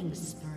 Killing spree.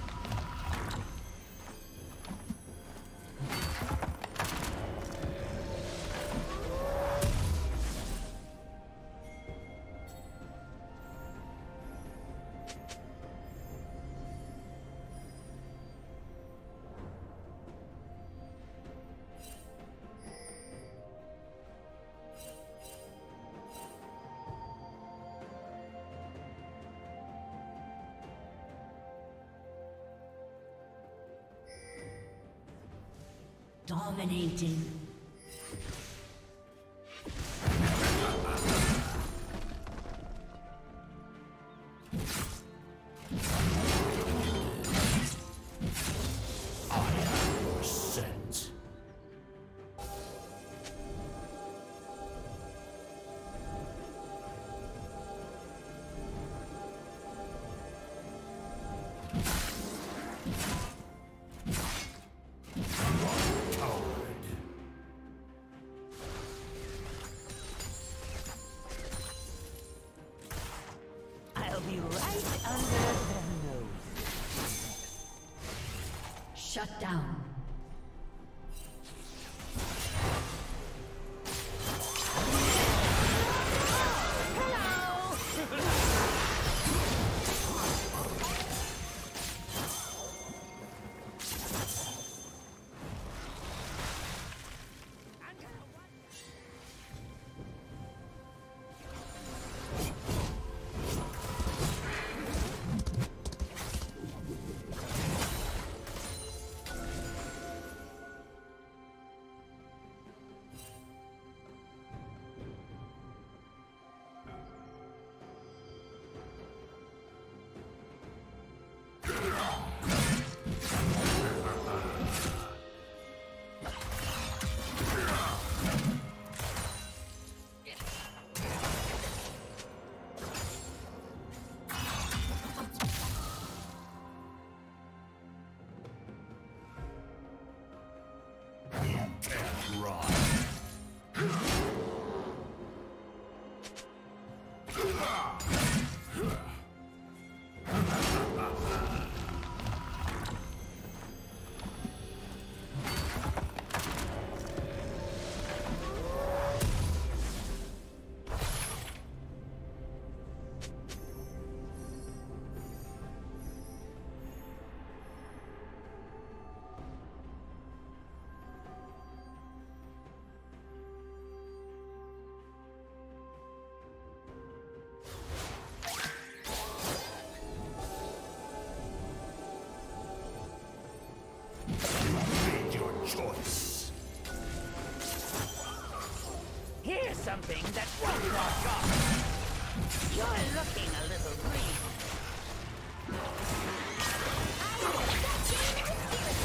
Dominating. Shut down. Something that won't knock off. You're looking a little green. I will catch you and give it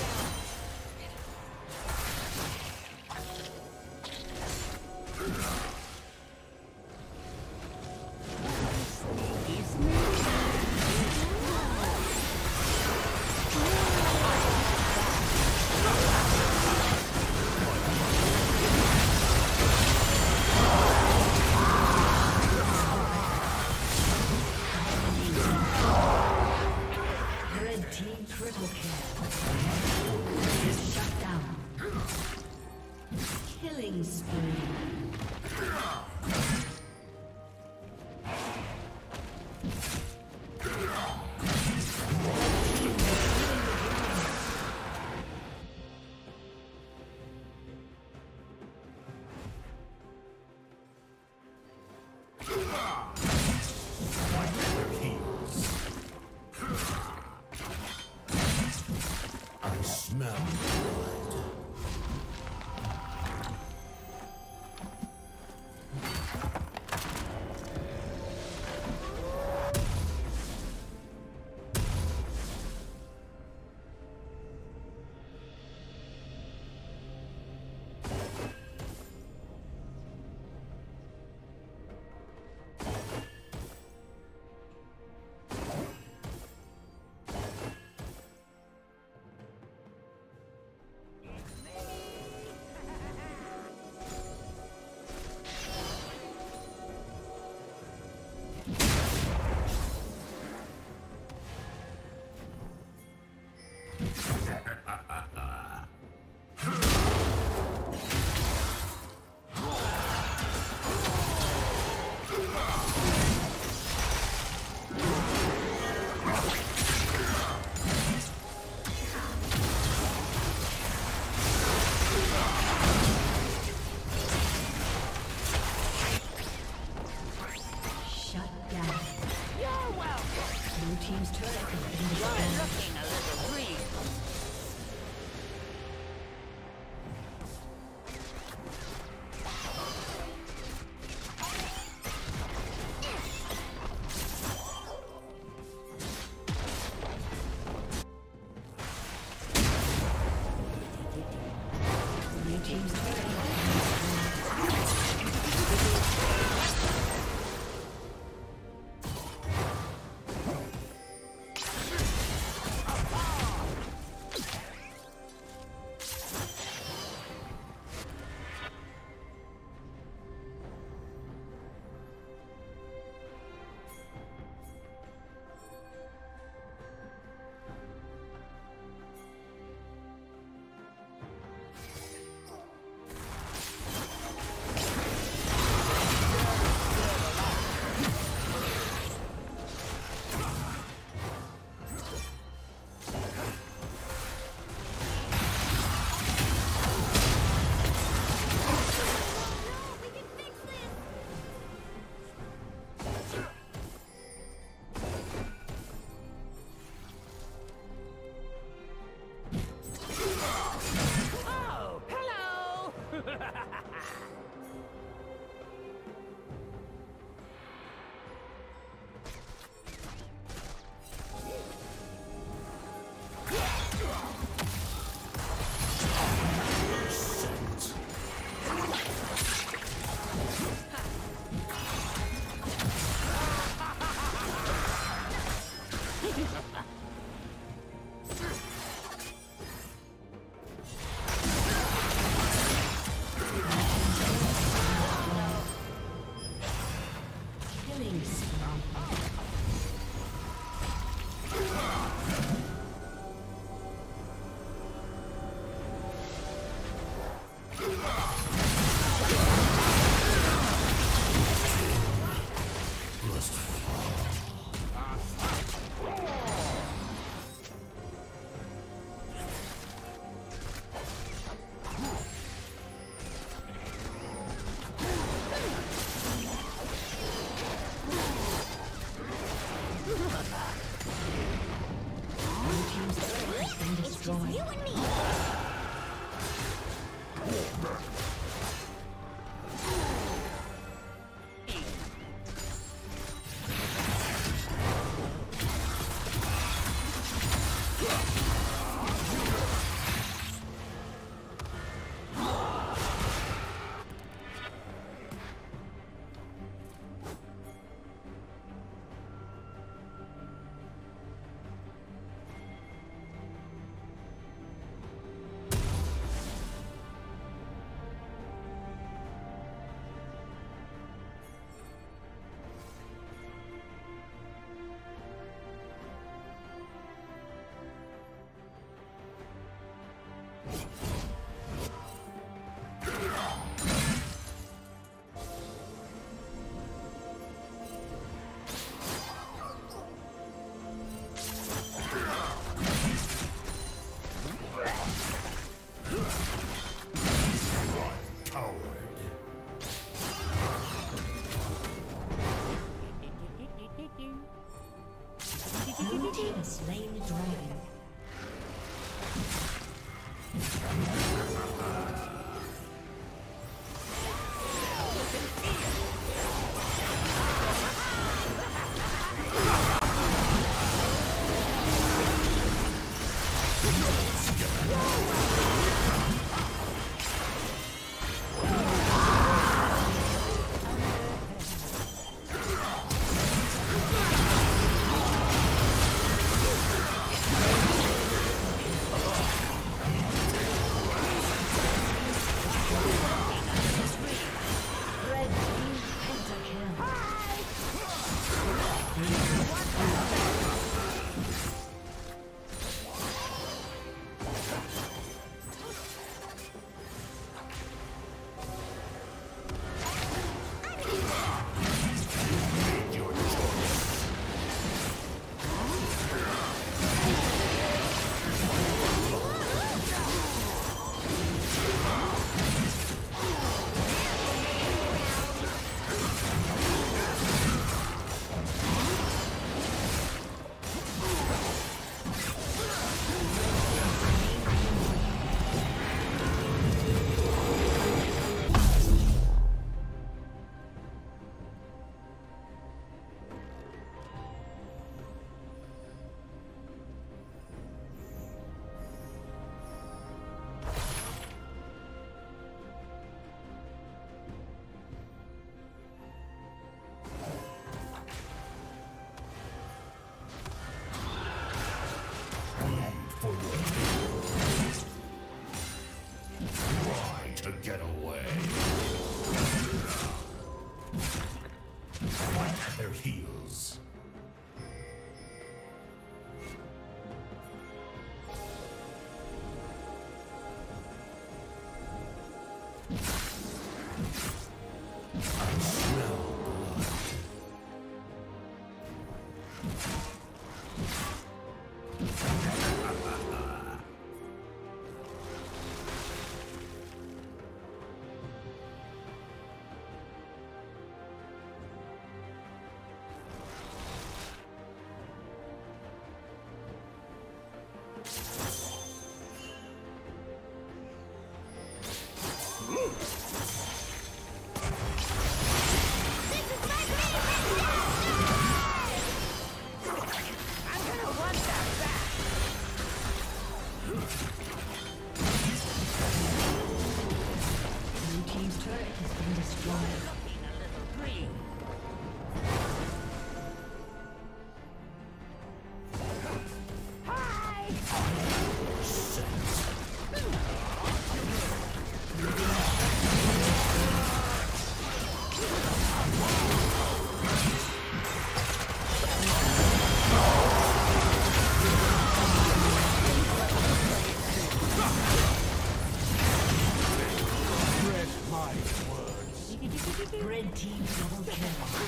Red team double kill.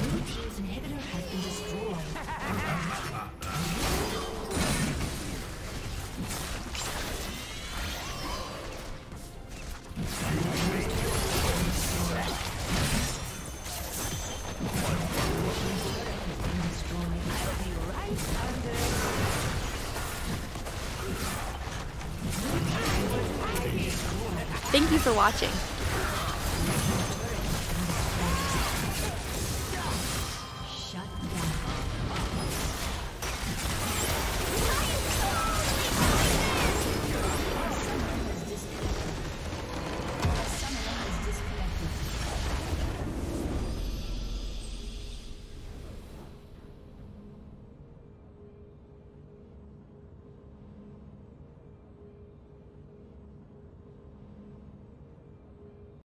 Blue team's inhibitor has been destroyed. Thank you for watching.